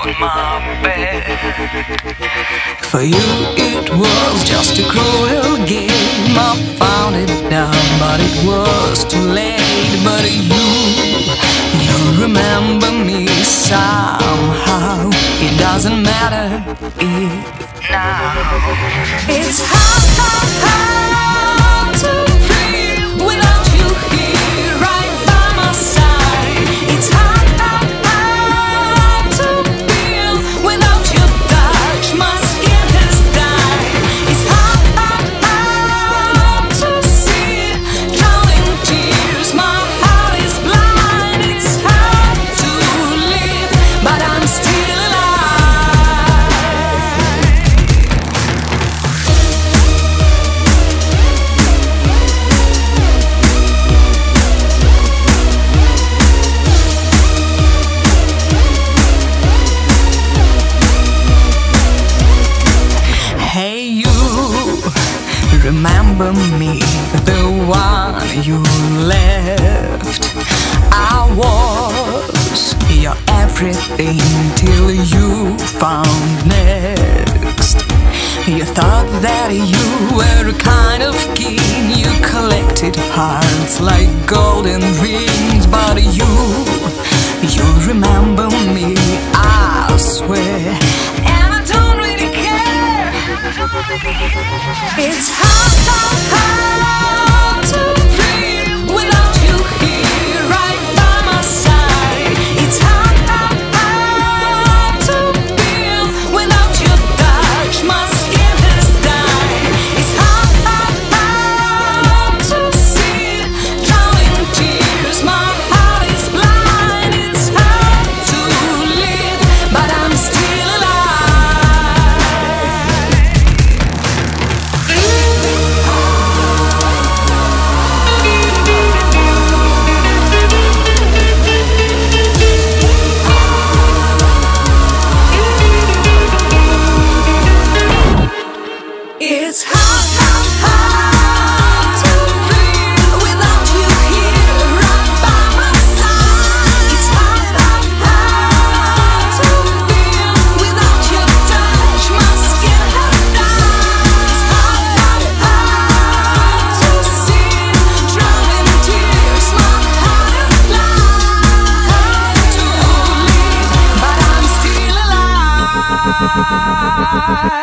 on my bed. For you it was just a cruel game. I found it now, but it was too late. But you remember me somehow. It doesn't matter if now it's hard to breathe without you here right by my side. It's hard to feel without your touch. My skin has died. It's hard to see drowning tears. My heart is blind. It's hard to live, but I'm still remember me, the one you left. I was your everything till you found next. You thought that you were a kind of king. You collected hearts like golden rings. But you remember me, I swear. And I don't really care. It's hard to breathe without you here right by my side. It's hard to feel without your touch. My skin has died. It's hard to see drowning tears. My heart is blind. It's hard to live, but I'm still alive. It's hard to breathe without you here right by my side. It's hard to feel without your touch. My skin has died. It's hard to see drowning tears. My heart is blind. To leave, but I'm still alive.